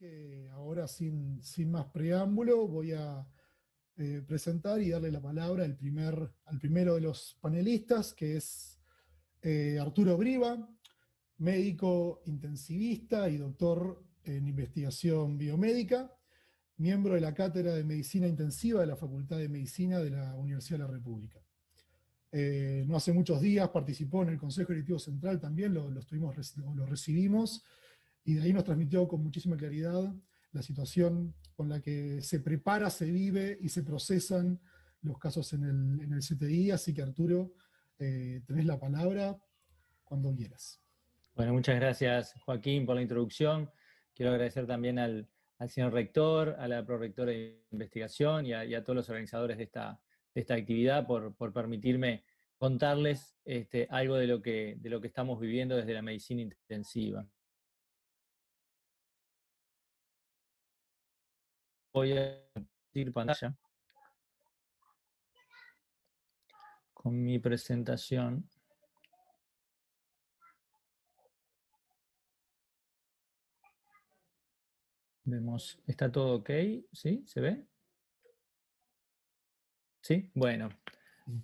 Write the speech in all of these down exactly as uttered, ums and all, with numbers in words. que ahora, sin, sin más preámbulo, voy a eh, presentar y darle la palabra al, primer, al primero de los panelistas, que es eh, Arturo Briva, médico intensivista y doctor en investigación biomédica, miembro de la Cátedra de Medicina Intensiva de la Facultad de Medicina de la Universidad de la República. Eh, no hace muchos días participó en el Consejo Directivo Central también, lo, lo, estuvimos, lo, lo recibimos, y de ahí nos transmitió con muchísima claridad la situación con la que se prepara, se vive y se procesan los casos en el, en el C T I, así que Arturo, eh, tenés la palabra cuando quieras. Bueno, muchas gracias, Joaquín, por la introducción. Quiero agradecer también al, al señor rector, a la prorrectora de investigación y a, y a todos los organizadores de esta, de esta actividad por, por permitirme contarles este, algo de lo, que, de lo que estamos viviendo desde la medicina intensiva. Voy a compartir pantalla con mi presentación. Vemos, ¿está todo ok? ¿Sí? ¿Se ve? ¿Sí? Bueno,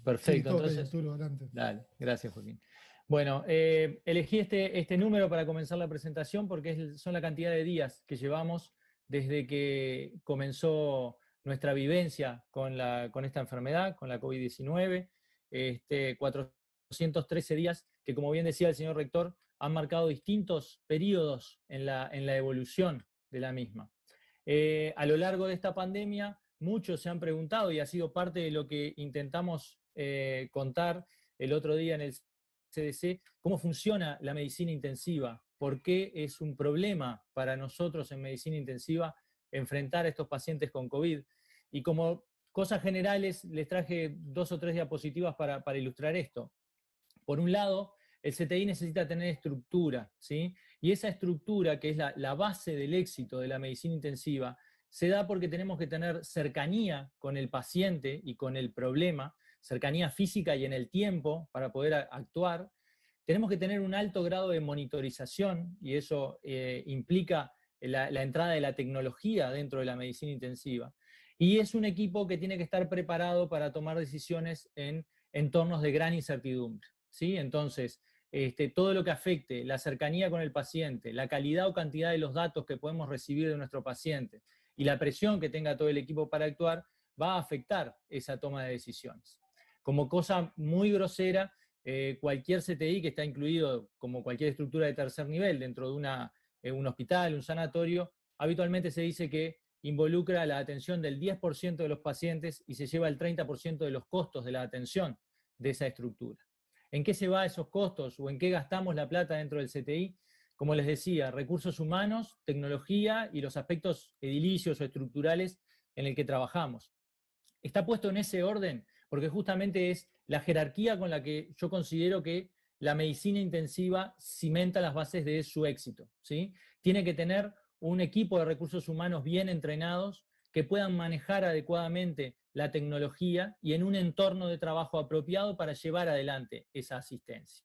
perfecto. Sí, entonces, bien, Arturo, dale, gracias, Joaquín. Bueno, eh, elegí este, este número para comenzar la presentación porque es, son la cantidad de días que llevamos desde que comenzó nuestra vivencia con, la, con esta enfermedad, con la COVID diecinueve, este, cuatrocientos trece días que, como bien decía el señor rector, han marcado distintos periodos en la, en la evolución de la misma. Eh, a lo largo de esta pandemia, muchos se han preguntado, y ha sido parte de lo que intentamos eh, contar el otro día en el C D C, cómo funciona la medicina intensiva. ¿Por qué es un problema para nosotros en medicina intensiva enfrentar a estos pacientes con COVID? Y como cosas generales, les traje dos o tres diapositivas para, para ilustrar esto. Por un lado, el C T I necesita tener estructura, ¿sí? Y esa estructura, que es la, la base del éxito de la medicina intensiva, se da porque tenemos que tener cercanía con el paciente y con el problema, cercanía física y en el tiempo para poder a, actuar. Tenemos que tener un alto grado de monitorización, y eso eh, implica la, la entrada de la tecnología dentro de la medicina intensiva. Y es un equipo que tiene que estar preparado para tomar decisiones en entornos de gran incertidumbre, ¿sí? Entonces, este, todo lo que afecte la cercanía con el paciente, la calidad o cantidad de los datos que podemos recibir de nuestro paciente y la presión que tenga todo el equipo para actuar, va a afectar esa toma de decisiones. Como cosa muy grosera, Eh, cualquier C T I que está incluido, como cualquier estructura de tercer nivel, dentro de una, eh, un hospital, un sanatorio, habitualmente se dice que involucra la atención del diez por ciento de los pacientes y se lleva el treinta por ciento de los costos de la atención de esa estructura. ¿En qué se va esos costos o en qué gastamos la plata dentro del C T I? Como les decía, recursos humanos, tecnología y los aspectos edilicios o estructurales en el que trabajamos. Está puesto en ese orden porque justamente es la jerarquía con la que yo considero que la medicina intensiva cimenta las bases de su éxito, ¿sí? Tiene que tener un equipo de recursos humanos bien entrenados, que puedan manejar adecuadamente la tecnología y en un entorno de trabajo apropiado para llevar adelante esa asistencia.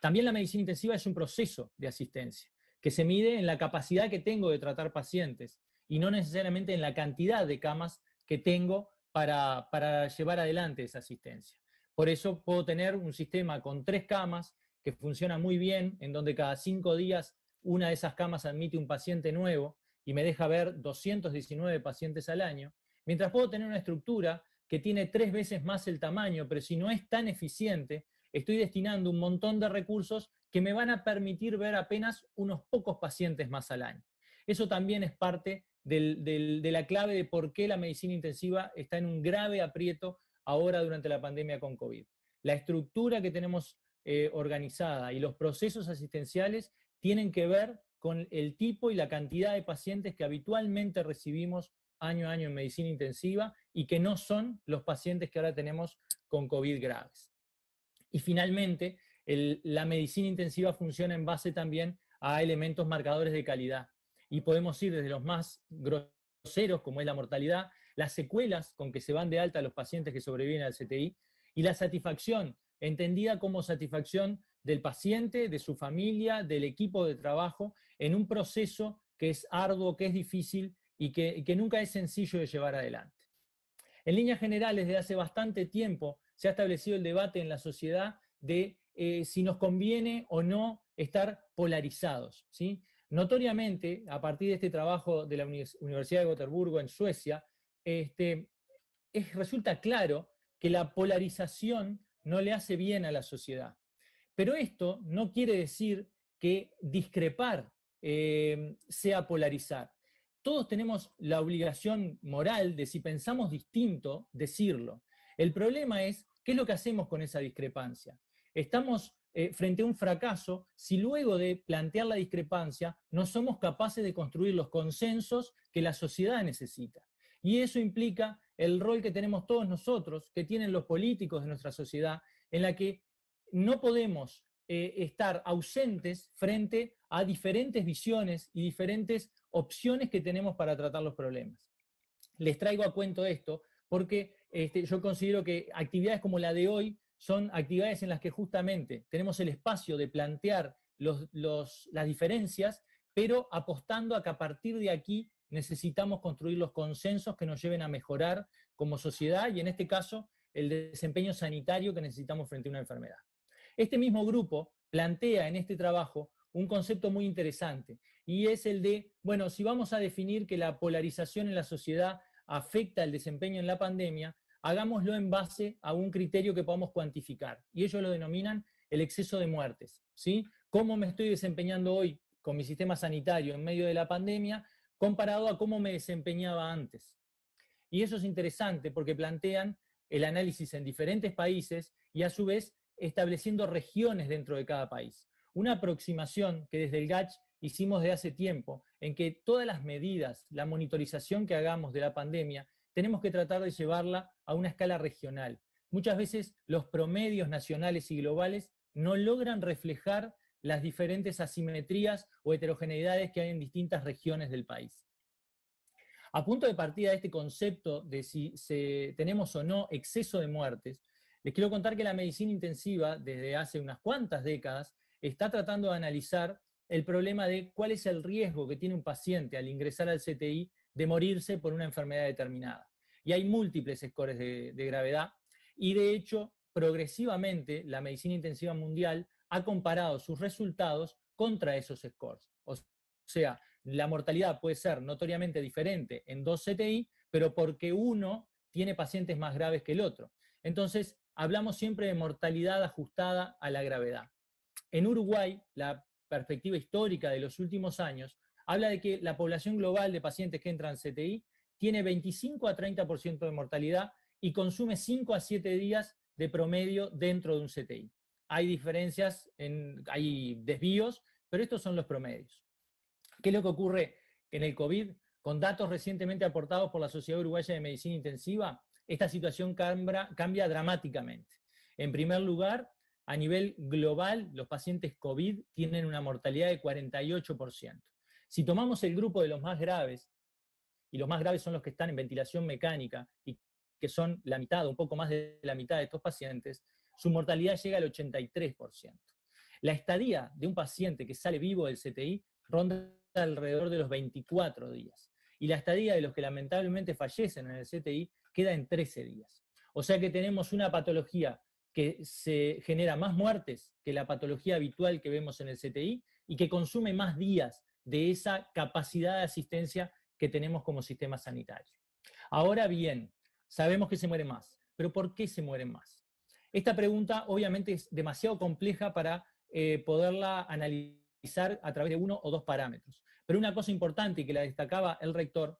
También la medicina intensiva es un proceso de asistencia, que se mide en la capacidad que tengo de tratar pacientes y no necesariamente en la cantidad de camas que tengo Para, para llevar adelante esa asistencia. Por eso puedo tener un sistema con tres camas que funciona muy bien, en donde cada cinco días una de esas camas admite un paciente nuevo y me deja ver doscientos diecinueve pacientes al año, mientras puedo tener una estructura que tiene tres veces más el tamaño, pero si no es tan eficiente, estoy destinando un montón de recursos que me van a permitir ver apenas unos pocos pacientes más al año. Eso también es parte Del, del, de la clave de por qué la medicina intensiva está en un grave aprieto ahora durante la pandemia con COVID. La estructura que tenemos eh, organizada y los procesos asistenciales tienen que ver con el tipo y la cantidad de pacientes que habitualmente recibimos año a año en medicina intensiva y que no son los pacientes que ahora tenemos con COVID graves. Y finalmente, el, la medicina intensiva funciona en base también a elementos marcadores de calidad. Y podemos ir desde los más groseros, como es la mortalidad, las secuelas con que se van de alta los pacientes que sobreviven al C T I, y la satisfacción, entendida como satisfacción del paciente, de su familia, del equipo de trabajo, en un proceso que es arduo, que es difícil y que, y que nunca es sencillo de llevar adelante. En líneas generales, desde hace bastante tiempo se ha establecido el debate en la sociedad de eh, si nos conviene o no estar polarizados, ¿sí? Notoriamente, a partir de este trabajo de la Universidad de Gotemburgo en Suecia, este, es, resulta claro que la polarización no le hace bien a la sociedad. Pero esto no quiere decir que discrepar eh, sea polarizar. Todos tenemos la obligación moral de, si pensamos distinto, decirlo. El problema es, ¿qué es lo que hacemos con esa discrepancia? Estamos eh, frente a un fracaso si luego de plantear la discrepancia no somos capaces de construir los consensos que la sociedad necesita. Y eso implica el rol que tenemos todos nosotros, que tienen los políticos de nuestra sociedad, en la que no podemos eh, estar ausentes frente a diferentes visiones y diferentes opciones que tenemos para tratar los problemas. Les traigo a cuento esto porque este, yo considero que actividades como la de hoy son actividades en las que justamente tenemos el espacio de plantear los, los, las diferencias, pero apostando a que a partir de aquí necesitamos construir los consensos que nos lleven a mejorar como sociedad y en este caso el desempeño sanitario que necesitamos frente a una enfermedad. Este mismo grupo plantea en este trabajo un concepto muy interesante y es el de, bueno, si vamos a definir que la polarización en la sociedad afecta el desempeño en la pandemia, hagámoslo en base a un criterio que podamos cuantificar. Y ellos lo denominan el exceso de muertes, ¿sí? ¿Cómo me estoy desempeñando hoy con mi sistema sanitario en medio de la pandemia comparado a cómo me desempeñaba antes? Y eso es interesante porque plantean el análisis en diferentes países y a su vez estableciendo regiones dentro de cada país. Una aproximación que desde el GACH hicimos desde hace tiempo, en que todas las medidas, la monitorización que hagamos de la pandemia, tenemos que tratar de llevarla a una escala regional. Muchas veces los promedios nacionales y globales no logran reflejar las diferentes asimetrías o heterogeneidades que hay en distintas regiones del país. A punto de partida de este concepto de si se, tenemos o no exceso de muertes, les quiero contar que la medicina intensiva, desde hace unas cuantas décadas, está tratando de analizar el problema de cuál es el riesgo que tiene un paciente al ingresar al C T I de morirse por una enfermedad determinada. Y hay múltiples scores de, de gravedad, y de hecho, progresivamente, la medicina intensiva mundial ha comparado sus resultados contra esos scores. O sea, la mortalidad puede ser notoriamente diferente en dos C T I, pero porque uno tiene pacientes más graves que el otro. Entonces, hablamos siempre de mortalidad ajustada a la gravedad. En Uruguay, la perspectiva histórica de los últimos años habla de que la población global de pacientes que entran en C T I tiene veinticinco a treinta por ciento de mortalidad y consume cinco a siete días de promedio dentro de un C T I. Hay diferencias, en, hay desvíos, pero estos son los promedios. ¿Qué es lo que ocurre en el COVID? Con datos recientemente aportados por la Sociedad Uruguaya de Medicina Intensiva, esta situación cambia, cambia dramáticamente. En primer lugar, a nivel global, los pacientes COVID tienen una mortalidad de cuarenta y ocho por ciento. Si tomamos el grupo de los más graves, y los más graves son los que están en ventilación mecánica, y que son la mitad, un poco más de la mitad de estos pacientes, su mortalidad llega al ochenta y tres por ciento. La estadía de un paciente que sale vivo del C T I ronda alrededor de los veinticuatro días, y la estadía de los que lamentablemente fallecen en el C T I queda en trece días. O sea que tenemos una patología que se genera más muertes que la patología habitual que vemos en el C T I, y que consume más días de esa capacidad de asistencia que tenemos como sistema sanitario. Ahora bien, sabemos que se mueren más, pero ¿por qué se mueren más? Esta pregunta obviamente es demasiado compleja para eh, poderla analizar a través de uno o dos parámetros. Pero una cosa importante y que la destacaba el rector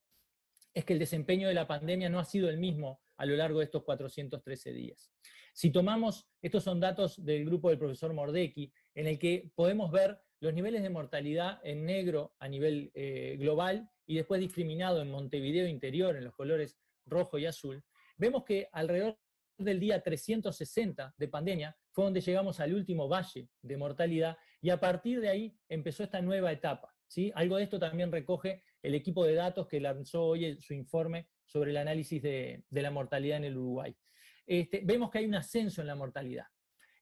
es que el desempeño de la pandemia no ha sido el mismo a lo largo de estos cuatrocientos trece días. Si tomamos, estos son datos del grupo del profesor Mordeki, en el que podemos ver los niveles de mortalidad en negro a nivel eh, global y después discriminado en Montevideo Interior, en los colores rojo y azul, vemos que alrededor del día trescientos sesenta de pandemia fue donde llegamos al último valle de mortalidad y a partir de ahí empezó esta nueva etapa, ¿sí? Algo de esto también recoge el equipo de datos que lanzó hoy el, su informe sobre el análisis de, de la mortalidad en el Uruguay. Este, vemos que hay un ascenso en la mortalidad.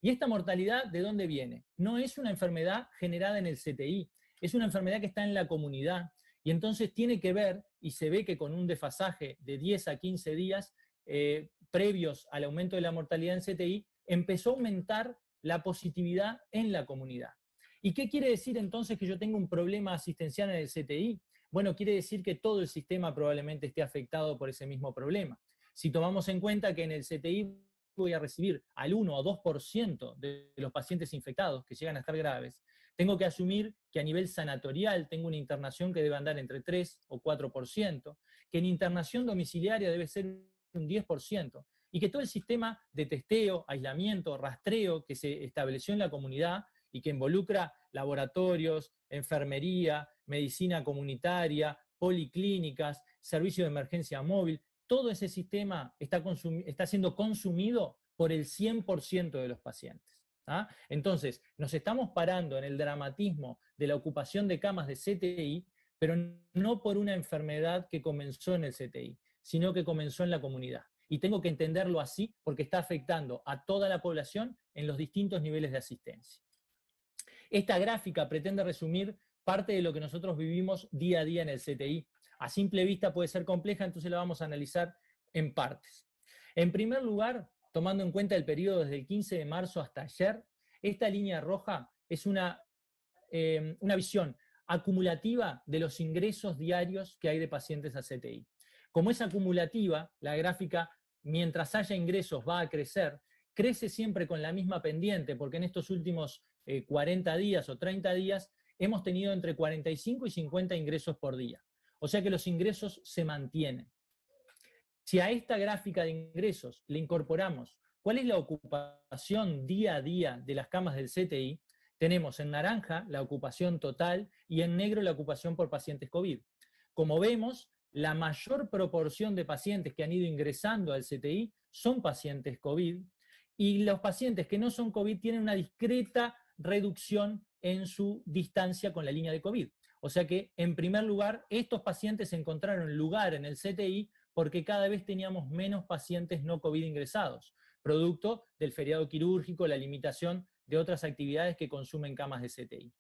¿Y esta mortalidad de dónde viene? No es una enfermedad generada en el C T I, es una enfermedad que está en la comunidad, Y entonces tiene que ver, y se ve que con un desfasaje de diez a quince días eh, previos al aumento de la mortalidad en C T I, empezó a aumentar la positividad en la comunidad. ¿Y qué quiere decir entonces que yo tengo un problema asistencial en el C T I? Bueno, quiere decir que todo el sistema probablemente esté afectado por ese mismo problema. Si tomamos en cuenta que en el C T I voy a recibir al uno o dos por ciento de los pacientes infectados que llegan a estar graves, tengo que asumir que a nivel sanatorial tengo una internación que debe andar entre tres o cuatro por ciento, que en internación domiciliaria debe ser un diez por ciento, y que todo el sistema de testeo, aislamiento, rastreo que se estableció en la comunidad y que involucra laboratorios, enfermería, medicina comunitaria, policlínicas, servicio de emergencia móvil, todo ese sistema está, está siendo consumido por el cien por ciento de los pacientes. ¿Ah? Entonces, nos estamos parando en el dramatismo de la ocupación de camas de C T I, pero no por una enfermedad que comenzó en el C T I, sino que comenzó en la comunidad. Y tengo que entenderlo así porque está afectando a toda la población en los distintos niveles de asistencia. Esta gráfica pretende resumir parte de lo que nosotros vivimos día a día en el C T I. A simple vista puede ser compleja, entonces la vamos a analizar en partes. En primer lugar, tomando en cuenta el periodo desde el quince de marzo hasta ayer, esta línea roja es una, eh, una visión acumulativa de los ingresos diarios que hay de pacientes a C T I. Como es acumulativa, la gráfica, mientras haya ingresos, va a crecer, crece siempre con la misma pendiente, porque en estos últimos eh, cuarenta días o treinta días hemos tenido entre cuarenta y cinco y cincuenta ingresos por día. O sea que los ingresos se mantienen. Si a esta gráfica de ingresos le incorporamos cuál es la ocupación día a día de las camas del C T I, tenemos en naranja la ocupación total y en negro la ocupación por pacientes COVID. Como vemos, la mayor proporción de pacientes que han ido ingresando al C T I son pacientes COVID, y los pacientes que no son COVID tienen una discreta reducción en su distancia con la línea de COVID. O sea que, en primer lugar, estos pacientes encontraron lugar en el C T I porque cada vez teníamos menos pacientes no COVID ingresados, producto del feriado quirúrgico, la limitación de otras actividades que consumen camas de C T I.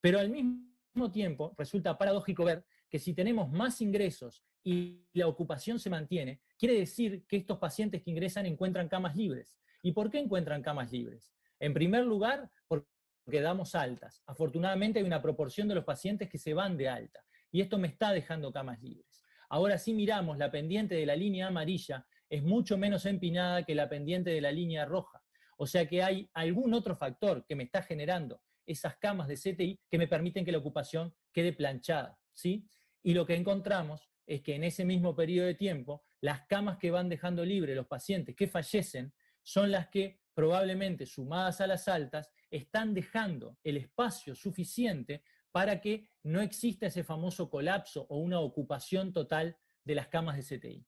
Pero al mismo tiempo, resulta paradójico ver que si tenemos más ingresos y la ocupación se mantiene, quiere decir que estos pacientes que ingresan encuentran camas libres. ¿Y por qué encuentran camas libres? En primer lugar, porque damos altas. Afortunadamente hay una proporción de los pacientes que se van de alta, y esto me está dejando camas libres. Ahora sí miramos, la pendiente de la línea amarilla es mucho menos empinada que la pendiente de la línea roja. O sea que hay algún otro factor que me está generando esas camas de C T I que me permiten que la ocupación quede planchada, ¿sí? Y lo que encontramos es que en ese mismo periodo de tiempo, las camas que van dejando libre los pacientes que fallecen son las que probablemente, sumadas a las altas, están dejando el espacio suficiente para que no exista ese famoso colapso o una ocupación total de las camas de C T I.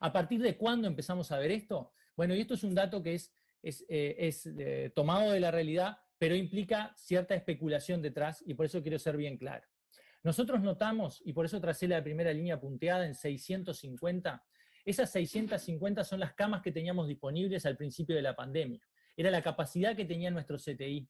¿A partir de cuándo empezamos a ver esto? Bueno, y esto es un dato que es, es, eh, es eh, tomado de la realidad, pero implica cierta especulación detrás, y por eso quiero ser bien claro. Nosotros notamos, y por eso tracé la primera línea punteada en seiscientos cincuenta, esas seiscientas cincuenta son las camas que teníamos disponibles al principio de la pandemia. Era la capacidad que tenía nuestro C T I.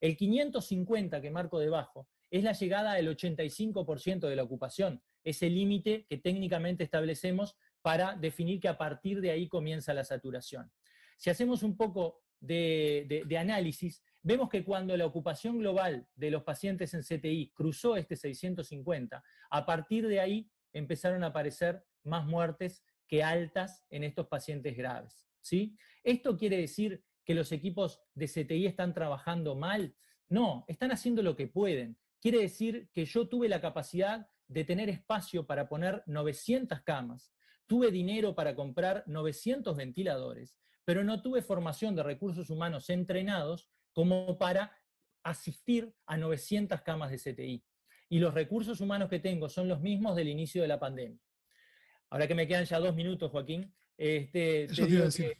El quinientos cincuenta que marco debajo es la llegada al ochenta y cinco por ciento de la ocupación, ese límite que técnicamente establecemos para definir que a partir de ahí comienza la saturación. Si hacemos un poco de, de, de análisis, vemos que cuando la ocupación global de los pacientes en C T I cruzó este seiscientos cincuenta, a partir de ahí empezaron a aparecer más muertes que altas en estos pacientes graves, ¿sí? Esto quiere decir que los equipos de C T I están trabajando mal. No, están haciendo lo que pueden. Quiere decir que yo tuve la capacidad de tener espacio para poner novecientas camas, tuve dinero para comprar novecientos ventiladores, pero no tuve formación de recursos humanos entrenados como para asistir a novecientas camas de C T I. Y los recursos humanos que tengo son los mismos del inicio de la pandemia. Ahora que me quedan ya dos minutos, Joaquín, Este, te digo que,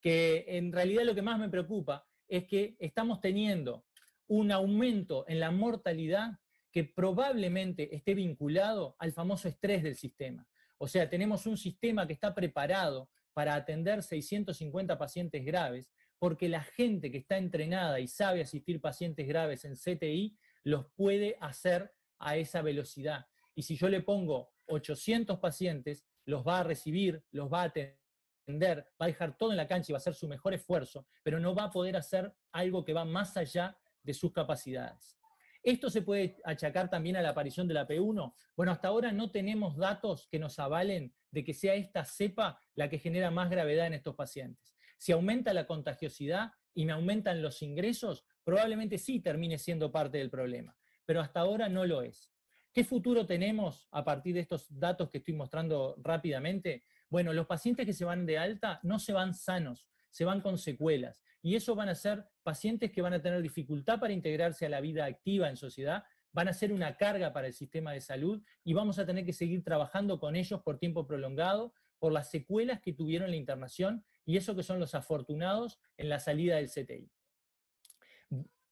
que en realidad lo que más me preocupa es que estamos teniendo un aumento en la mortalidad que probablemente esté vinculado al famoso estrés del sistema. O sea, tenemos un sistema que está preparado para atender seiscientos cincuenta pacientes graves, porque la gente que está entrenada y sabe asistir pacientes graves en C T I los puede hacer a esa velocidad. Y si yo le pongo ochocientos pacientes, los va a recibir, los va a atender, va a dejar todo en la cancha y va a hacer su mejor esfuerzo, pero no va a poder hacer algo que va más allá de sus capacidades. ¿Esto se puede achacar también a la aparición de la P uno? Bueno, hasta ahora no tenemos datos que nos avalen de que sea esta cepa la que genera más gravedad en estos pacientes. Si aumenta la contagiosidad y me aumentan los ingresos, probablemente sí termine siendo parte del problema, pero hasta ahora no lo es. ¿Qué futuro tenemos a partir de estos datos que estoy mostrando rápidamente? Bueno, los pacientes que se van de alta no se van sanos, se van con secuelas, y eso van a ser pacientes que van a tener dificultad para integrarse a la vida activa en sociedad, van a ser una carga para el sistema de salud, y vamos a tener que seguir trabajando con ellos por tiempo prolongado, por las secuelas que tuvieron la internación, y eso que son los afortunados en la salida del C T I.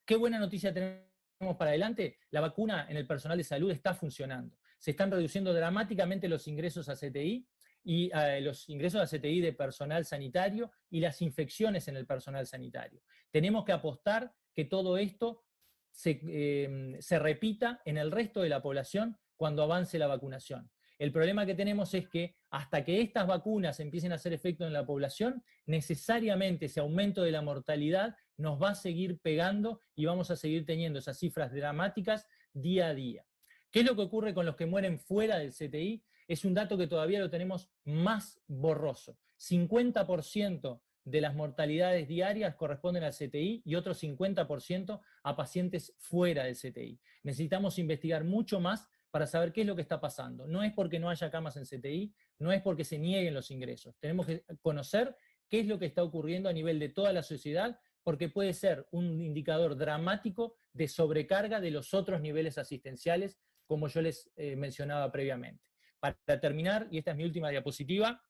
¿Qué buena noticia tenemos para adelante? La vacuna en el personal de salud está funcionando. Se están reduciendo dramáticamente los ingresos a C T I, y eh, los ingresos a C T I de personal sanitario y las infecciones en el personal sanitario. Tenemos que apostar que todo esto se, eh, se repita en el resto de la población cuando avance la vacunación. El problema que tenemos es que hasta que estas vacunas empiecen a hacer efecto en la población, necesariamente ese aumento de la mortalidad nos va a seguir pegando y vamos a seguir teniendo esas cifras dramáticas día a día. ¿Qué es lo que ocurre con los que mueren fuera del C T I? Es un dato que todavía lo tenemos más borroso. cincuenta por ciento de las mortalidades diarias corresponden al C T I y otro cincuenta por ciento a pacientes fuera del C T I. Necesitamos investigar mucho más para saber qué es lo que está pasando. No es porque no haya camas en C T I, no es porque se nieguen los ingresos. Tenemos que conocer qué es lo que está ocurriendo a nivel de toda la sociedad, porque puede ser un indicador dramático de sobrecarga de los otros niveles asistenciales, como yo les eh, mencionaba previamente. Para terminar, y esta es mi última diapositiva,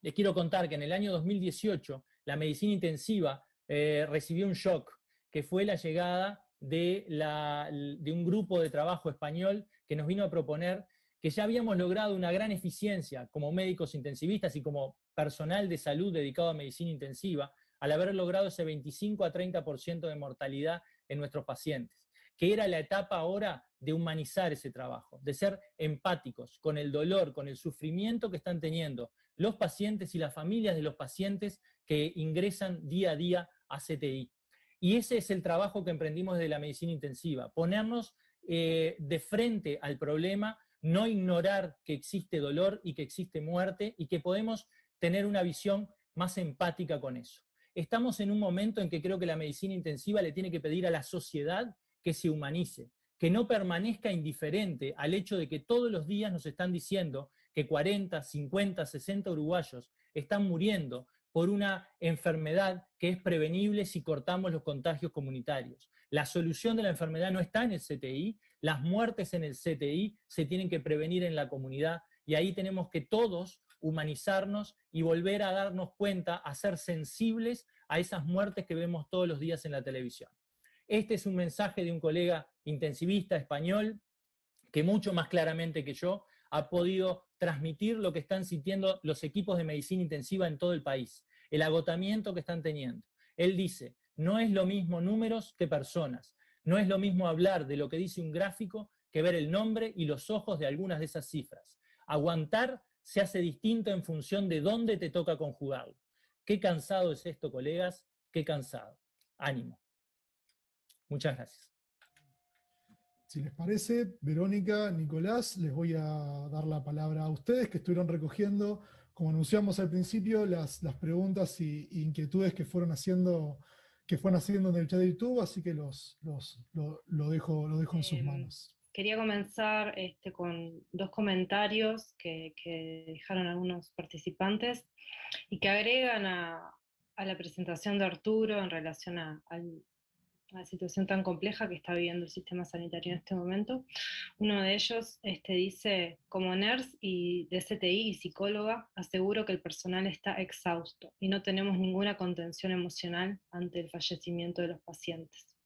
les quiero contar que en el año dos mil dieciocho la medicina intensiva eh, recibió un shock, que fue la llegada de, la, de un grupo de trabajo español que nos vino a proponer que ya habíamos logrado una gran eficiencia como médicos intensivistas y como personal de salud dedicado a medicina intensiva, al haber logrado ese veinticinco a treinta por ciento de mortalidad en nuestros pacientes, que era la etapa ahora de humanizar ese trabajo, de ser empáticos con el dolor, con el sufrimiento que están teniendo los pacientes y las familias de los pacientes que ingresan día a día a C T I. Y ese es el trabajo que emprendimos desde la medicina intensiva, ponernos eh, de frente al problema, no ignorar que existe dolor y que existe muerte y que podemos tener una visión más empática con eso. Estamos en un momento en que creo que la medicina intensiva le tiene que pedir a la sociedad que se humanice, que no permanezca indiferente al hecho de que todos los días nos están diciendo que cuarenta, cincuenta, sesenta uruguayos están muriendo por una enfermedad que es prevenible si cortamos los contagios comunitarios. La solución de la enfermedad no está en el C T I, las muertes en el C T I se tienen que prevenir en la comunidad, y ahí tenemos que todos humanizarnos y volver a darnos cuenta, a ser sensibles a esas muertes que vemos todos los días en la televisión. Este es un mensaje de un colega intensivista español que mucho más claramente que yo ha podido transmitir lo que están sintiendo los equipos de medicina intensiva en todo el país, el agotamiento que están teniendo. Él dice, no es lo mismo números que personas, no es lo mismo hablar de lo que dice un gráfico que ver el nombre y los ojos de algunas de esas cifras. Aguantar se hace distinto en función de dónde te toca conjugarlo. Qué cansado es esto, colegas, qué cansado. Ánimo. Muchas gracias. Si les parece, Verónica, Nicolás, les voy a dar la palabra a ustedes que estuvieron recogiendo, como anunciamos al principio, las, las preguntas e inquietudes que fueron haciendo que fueron haciendo en el chat de YouTube, así que los, los, lo, lo, dejo, lo dejo en sus manos. Quería comenzar este, con dos comentarios que, que dejaron algunos participantes y que agregan a, a la presentación de Arturo en relación a, al... la situación tan compleja que está viviendo el sistema sanitario en este momento. Uno de ellos este, dice, como nurse y de C T I y psicóloga, aseguro que el personal está exhausto y no tenemos ninguna contención emocional ante el fallecimiento de los pacientes.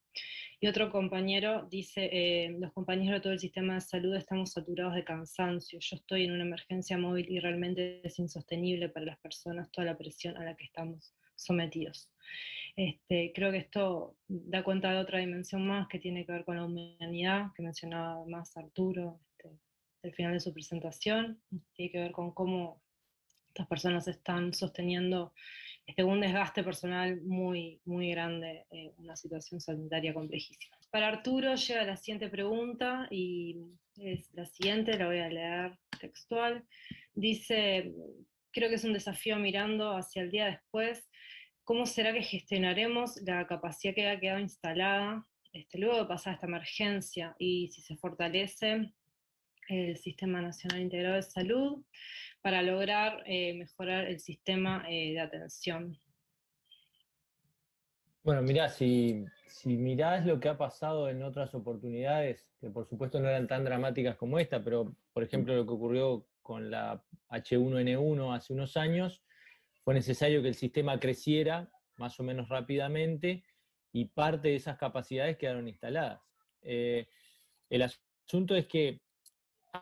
Y otro compañero dice, eh, los compañeros de todo el sistema de salud estamos saturados de cansancio, yo estoy en una emergencia móvil y realmente es insostenible para las personas toda la presión a la que estamos sometidos. Este, creo que esto da cuenta de otra dimensión más que tiene que ver con la humanidad, que mencionaba más Arturo este, al final de su presentación. Tiene que ver con cómo estas personas están sosteniendo este, un desgaste personal muy, muy grande, eh, una situación sanitaria complejísima. Para Arturo llega la siguiente pregunta, y es la siguiente, la voy a leer textual. Dice, creo que es un desafío mirando hacia el día después. ¿Cómo será que gestionaremos la capacidad que ha quedado instalada este, luego de pasar esta emergencia? Y si se fortalece el Sistema Nacional Integrado de Salud para lograr eh, mejorar el sistema eh, de atención. Bueno, mirá, si, si mirás lo que ha pasado en otras oportunidades, que por supuesto no eran tan dramáticas como esta, pero por ejemplo lo que ocurrió con la H uno N uno hace unos años, fue necesario que el sistema creciera más o menos rápidamente y parte de esas capacidades quedaron instaladas. Eh, el asunto es que hay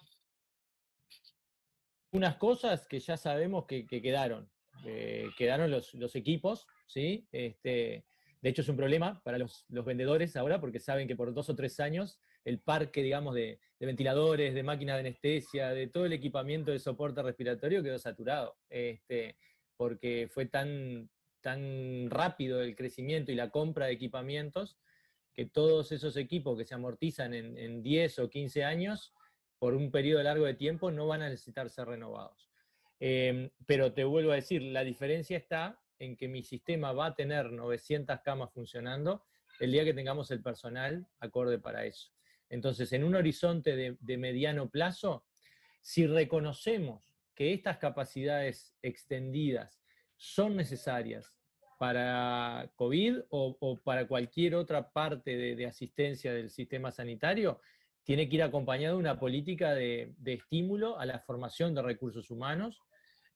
unas cosas que ya sabemos que, que quedaron. Eh, quedaron los, los equipos, ¿sí? Este, de hecho es un problema para los, los vendedores ahora, porque saben que por dos o tres años el parque, digamos, de, de ventiladores, de máquinas de anestesia, de todo el equipamiento de soporte respiratorio quedó saturado. Este, porque fue tan, tan rápido el crecimiento y la compra de equipamientos, que todos esos equipos que se amortizan en, en diez o quince años, por un periodo largo de tiempo, no van a necesitar ser renovados. Eh, pero te vuelvo a decir, la diferencia está en que mi sistema va a tener novecientas camas funcionando el día que tengamos el personal acorde para eso. Entonces, en un horizonte de, de mediano plazo, si reconocemos que estas capacidades extendidas son necesarias para COVID o, o para cualquier otra parte de, de asistencia del sistema sanitario, tiene que ir acompañada de una política de, de estímulo a la formación de recursos humanos,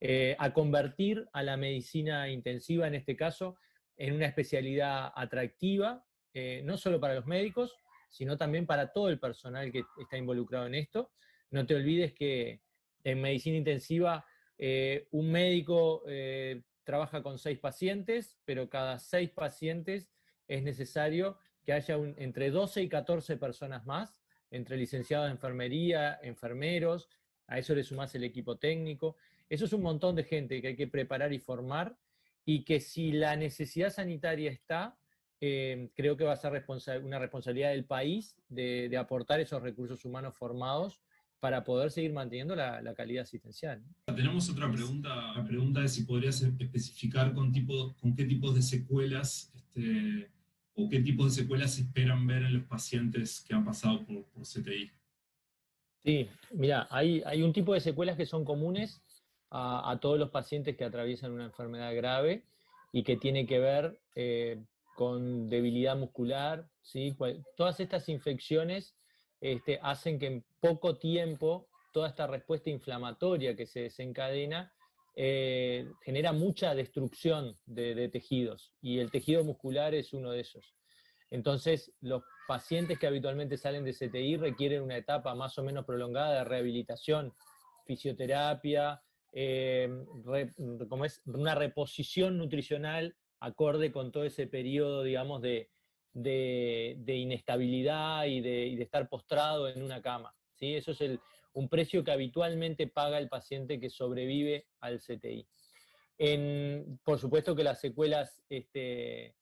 eh, a convertir a la medicina intensiva, en este caso, en una especialidad atractiva, eh, no solo para los médicos, sino también para todo el personal que está involucrado en esto. No te olvides que en medicina intensiva, eh, un médico eh, trabaja con seis pacientes, pero cada seis pacientes es necesario que haya un, entre doce y catorce personas más, entre licenciados de enfermería, enfermeros, a eso le sumás el equipo técnico. Eso es un montón de gente que hay que preparar y formar, y que si la necesidad sanitaria está, eh, creo que va a ser responsa- una responsabilidad del país de, de aportar esos recursos humanos formados para poder seguir manteniendo la, la calidad asistencial. Tenemos otra pregunta, la pregunta es si podrías especificar con, tipo, con qué tipos de secuelas este, o qué tipos de secuelas esperan ver en los pacientes que han pasado por, por C T I. Sí, mira, hay, hay un tipo de secuelas que son comunes a, a todos los pacientes que atraviesan una enfermedad grave y que tiene que ver eh, con debilidad muscular, ¿sí? Todas estas infecciones Este, hacen que en poco tiempo toda esta respuesta inflamatoria que se desencadena eh, genera mucha destrucción de, de tejidos, y el tejido muscular es uno de esos. Entonces, los pacientes que habitualmente salen de C T I requieren una etapa más o menos prolongada de rehabilitación, fisioterapia, eh, re, como es, una reposición nutricional acorde con todo ese periodo, digamos, de... De, de inestabilidad y de, y de estar postrado en una cama, ¿sí? Eso es el, un precio que habitualmente paga el paciente que sobrevive al C T I. En, por supuesto que las secuelas, este,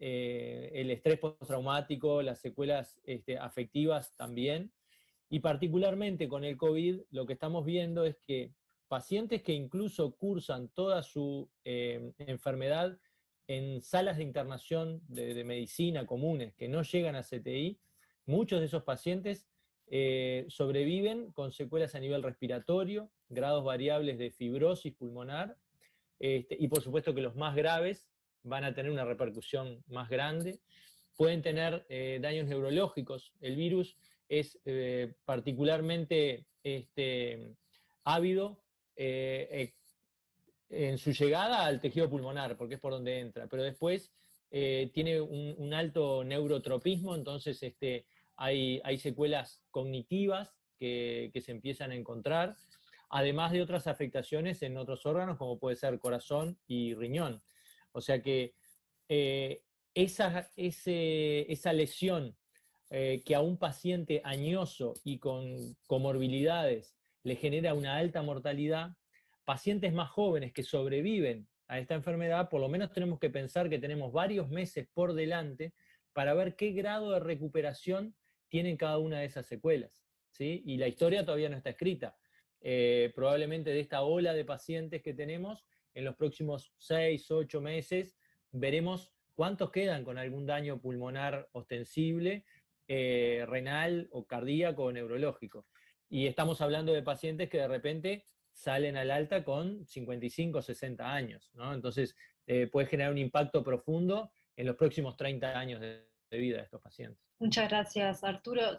eh, el estrés postraumático, las secuelas este, afectivas también, y particularmente con el COVID lo que estamos viendo es que pacientes que incluso cursan toda su eh, enfermedad en salas de internación de, de medicina comunes, que no llegan a C T I, muchos de esos pacientes eh, sobreviven con secuelas a nivel respiratorio, grados variables de fibrosis pulmonar, este, y por supuesto que los más graves van a tener una repercusión más grande, pueden tener eh, daños neurológicos. El virus es eh, particularmente este, ávido, eh, eh, en su llegada al tejido pulmonar, porque es por donde entra, pero después eh, tiene un, un alto neurotropismo, entonces este, hay, hay secuelas cognitivas que, que se empiezan a encontrar, además de otras afectaciones en otros órganos, como puede ser corazón y riñón. O sea que eh, esa, ese, esa lesión eh, que a un paciente añoso y con comorbilidades le genera una alta mortalidad, pacientes más jóvenes que sobreviven a esta enfermedad, por lo menos tenemos que pensar que tenemos varios meses por delante para ver qué grado de recuperación tienen cada una de esas secuelas, ¿sí? Y la historia todavía no está escrita. Eh, probablemente de esta ola de pacientes que tenemos, en los próximos seis, ocho meses, veremos cuántos quedan con algún daño pulmonar ostensible, eh, renal o cardíaco o neurológico. Y estamos hablando de pacientes que de repente salen al alta con cincuenta y cinco, sesenta años, ¿no? Entonces eh, puede generar un impacto profundo en los próximos treinta años de vida de estos pacientes. Muchas gracias, Arturo.